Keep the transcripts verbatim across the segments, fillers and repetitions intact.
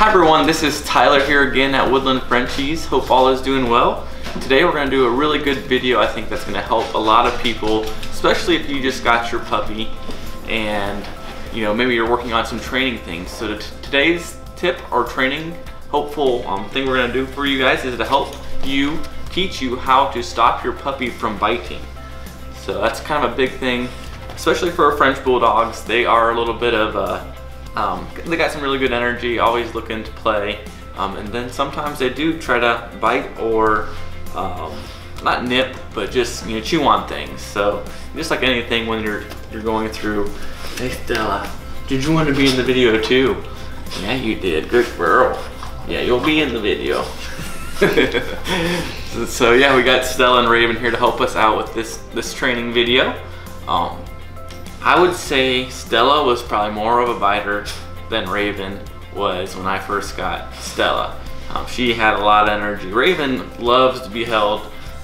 Hi everyone, this is Tyler here again at Woodland Frenchies. Hope all is doing well. Today we're going to do a really good video I think that's going to help a lot of people, especially if you just got your puppy and you know maybe you're working on some training things. So today's tip or training helpful um, thing we're going to do for you guys is to help you teach you how to stop your puppy from biting. So that's kind of a big thing, especially for French Bulldogs. They are a little bit of a Um, they got some really good energy, always looking to play, um, and then sometimes they do try to bite or um, not nip, but just you know chew on things. So just like anything, when you're you're going through, hey Stella, did you want to be in the video too? Yeah, you did. Good girl. Yeah, you'll be in the video. so, so yeah, we got Stella and Raven here to help us out with this this training video. Um, I would say Stella was probably more of a biter than Raven was when I first got Stella. Um, she had a lot of energy. Raven loves to be held,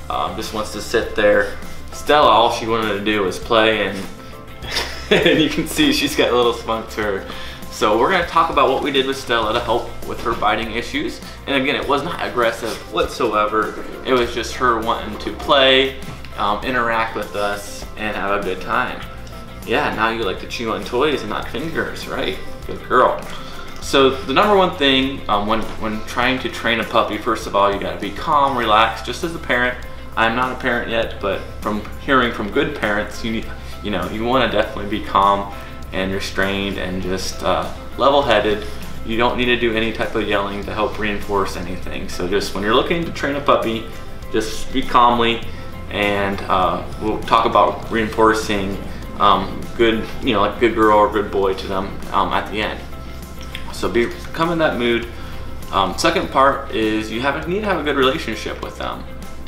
um, just wants to sit there. Stella, all she wanted to do was play, and, and you can see she's got a little spunk to her. So we're gonna talk about what we did with Stella to help with her biting issues. And again, it was not aggressive whatsoever. It was just her wanting to play, um, interact with us, and have a good time. Yeah, now you like to chew on toys and not fingers, right? Good girl. So the number one thing um, when, when trying to train a puppy, first of all, you gotta be calm, relaxed, just as a parent. I'm not a parent yet, but from hearing from good parents, you need, you know, you wanna definitely be calm and restrained and just uh, level-headed. You don't need to do any type of yelling to help reinforce anything. So just when you're looking to train a puppy, just be calmly, and uh, we'll talk about reinforcing Um, good, you know, like good girl or good boy to them um, at the end. So be, come in that mood. Um, second part is you have, need to have a good relationship with them.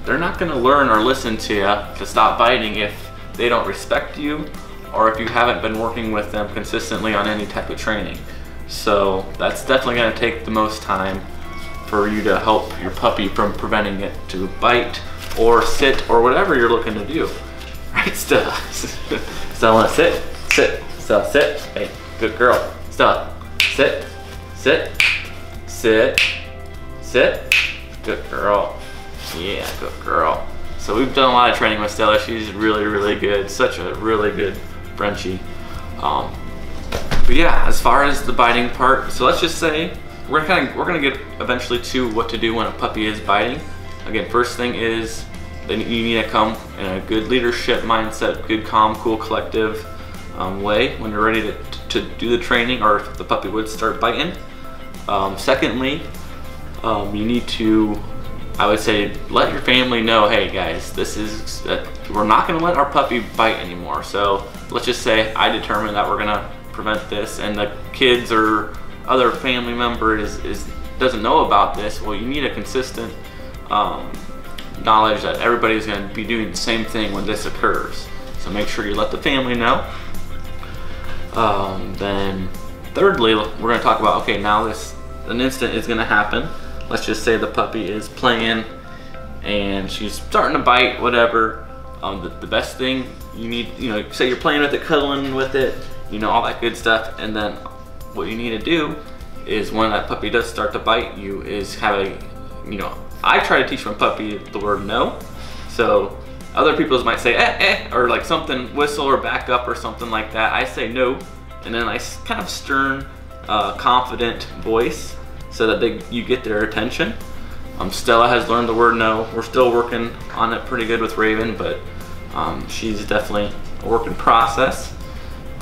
They're not going to learn or listen to you to stop biting if they don't respect you or if you haven't been working with them consistently on any type of training. So that's definitely going to take the most time for you to help your puppy from preventing it to bite or sit or whatever you're looking to do. Right, Stella. Stella, wanna sit? Sit. Stella, sit. Hey, good girl. Stella, sit. Sit. Sit. Sit. Good girl. Yeah, good girl. So we've done a lot of training with Stella. She's really, really good. Such a really good Frenchie. Um, but yeah, as far as the biting part, so let's just say we're kind of we're gonna get eventually to what to do when a puppy is biting. Again, first thing is, then you need to come in a good leadership mindset, good, calm, cool, collective um, way when you're ready to, to do the training or if the puppy would start biting. Um, secondly, um, you need to, I would say, let your family know, hey guys, this is, uh, we're not gonna let our puppy bite anymore. So let's just say I determined that we're gonna prevent this and the kids or other family member is, is doesn't know about this. Well, you need a consistent, um, knowledge that everybody's going to be doing the same thing when this occurs. So make sure you let the family know. Um, then thirdly, we're going to talk about, okay, now this an incident is going to happen. Let's just say the puppy is playing and she's starting to bite, whatever. Um, the, the best thing you need, you know, say you're playing with it, cuddling with it, you know, all that good stuff. And then what you need to do is when that puppy does start to bite you is have a, you know, I try to teach my puppy the word no. So other people might say eh, eh, or like something, whistle or back up or something like that. I say no, and then I kind of stern, uh, confident voice so that they, you get their attention. Um, Stella has learned the word no. We're still working on it pretty good with Raven, but um, she's definitely a work in process.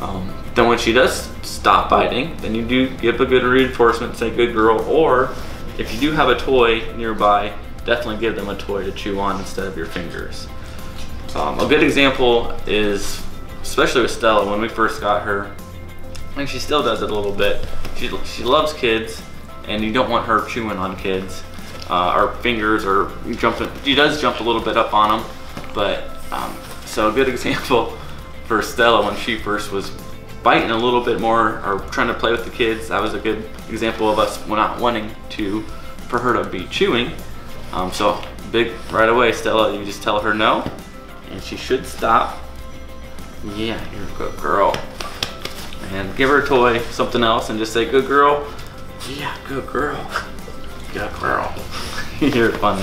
Um, then when she does stop biting, then you do give a good reinforcement, say good girl, or if you do have a toy nearby, definitely give them a toy to chew on instead of your fingers. Um, a good example is, especially with Stella, when we first got her, and she still does it a little bit, she, she loves kids, and you don't want her chewing on kids, uh, or fingers, or jumping. She does jump a little bit up on them, but, um, so a good example for Stella when she first was biting a little bit more or trying to play with the kids. That was a good example of us not wanting to, for her to be chewing. Um, so big, right away, Stella, you just tell her no, and she should stop. Yeah, you're a good girl. And give her a toy, something else, and just say, good girl, Yeah, good girl. Good girl. You're funny.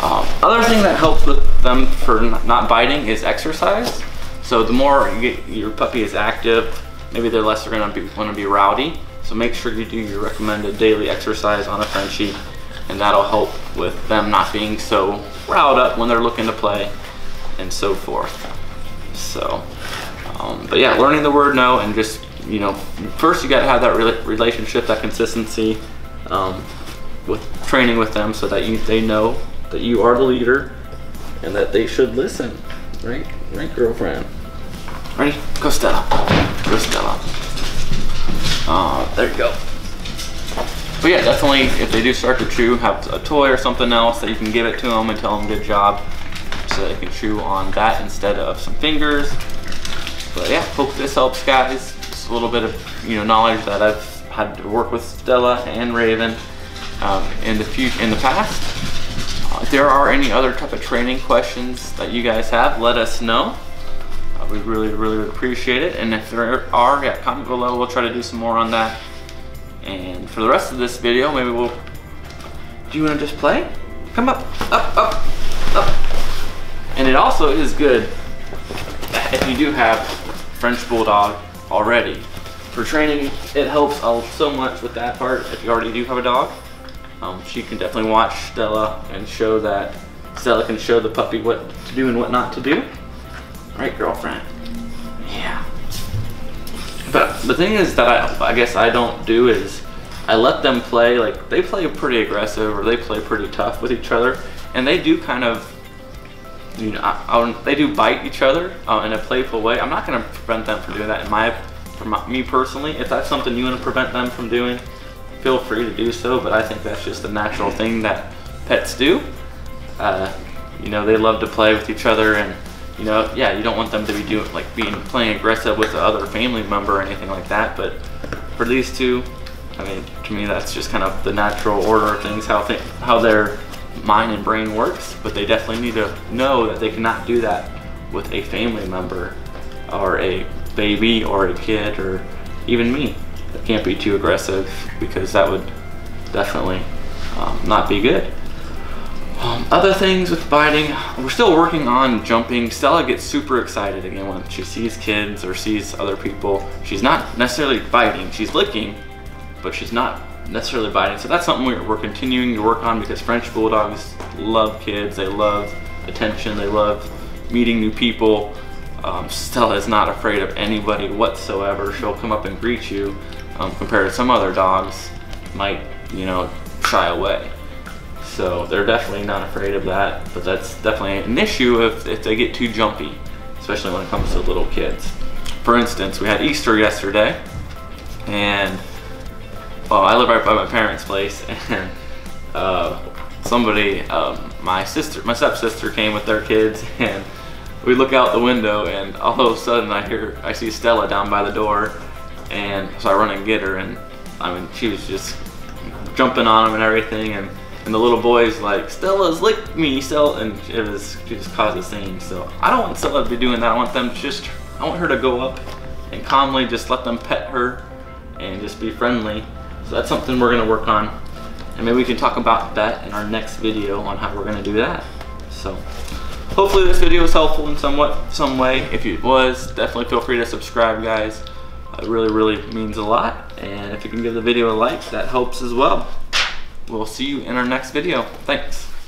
Um, other thing that helps with them for not biting is exercise. So the more you get, your puppy is active, maybe they're less going to want to be rowdy. So make sure you do your recommended daily exercise on a Frenchie, and that'll help with them not being so riled up when they're looking to play and so forth. So, um, but yeah, learning the word no, and just, you know, first you got to have that re relationship, that consistency um, with training with them, so that you, they know that you are the leader and that they should listen, right? Right, girlfriend. Ready? Go, Stella. Go, Stella. Uh, there you go. But yeah, definitely, if they do start to chew, have a toy or something else that you can give it to them and tell them good job, so they can chew on that instead of some fingers. But yeah, hope this helps, guys. Just a little bit of, you know, knowledge that I've had to work with Stella and Raven um, in the few in the past. Uh, if there are any other type of training questions that you guys have, let us know. Uh, we really, really would appreciate it. And if there are, yeah, comment below. We'll try to do some more on that. And for the rest of this video, maybe we'll, do you want to just play? Come up, up, up, up. And it also is good if you do have French Bulldog already. For training, it helps so much with that part if you already do have a dog. Um, she can definitely watch Stella and show that, Stella can show the puppy what to do and what not to do. All right, girlfriend. Yeah. But the thing is that I, I guess I don't do is I let them play, like they play pretty aggressive or they play pretty tough with each other, and they do kind of, you know, I, I, they do bite each other uh, in a playful way. I'm not going to prevent them from doing that. In my, for my, me personally, if that's something you want to prevent them from doing, feel free to do so. But I think that's just a natural thing that pets do. Uh, you know, they love to play with each other, and you know, yeah, you don't want them to be doing like being playing aggressive with the other family member or anything like that. But for these two, I mean, to me, that's just kind of the natural order of things, how th how their mind and brain works. But they definitely need to know that they cannot do that with a family member or a baby or a kid or even me. They can't be too aggressive, because that would definitely um, not be good. Um, other things with biting, we're still working on jumping. Stella gets super excited again when she sees kids or sees other people. She's not necessarily biting, she's licking, but she's not necessarily biting. So that's something we're, we're continuing to work on, because French Bulldogs love kids, they love attention, they love meeting new people. Um, Stella is not afraid of anybody whatsoever. She'll come up and greet you, um, compared to some other dogs might, you know, shy away. So they're definitely not afraid of that, but that's definitely an issue if, if they get too jumpy, especially when it comes to little kids. For instance, we had Easter yesterday, and well, I live right by my parents' place, and uh, somebody, um, my sister, my stepsister came with their kids, and we look out the window, and all of a sudden I hear, I see Stella down by the door, and so I run and get her, and I mean, she was just jumping on him and everything, and And the little boy's like, Stella's licked me, Stella, and it was she just caused a scene. So I don't want Stella to be doing that. I want them to just, I want her to go up and calmly just let them pet her and just be friendly. So that's something we're gonna work on. And maybe we can talk about that in our next video on how we're gonna do that. So hopefully this video was helpful in somewhat, some way. If it was, definitely feel free to subscribe, guys. It really, really means a lot. And if you can give the video a like, that helps as well. We'll see you in our next video. Thanks.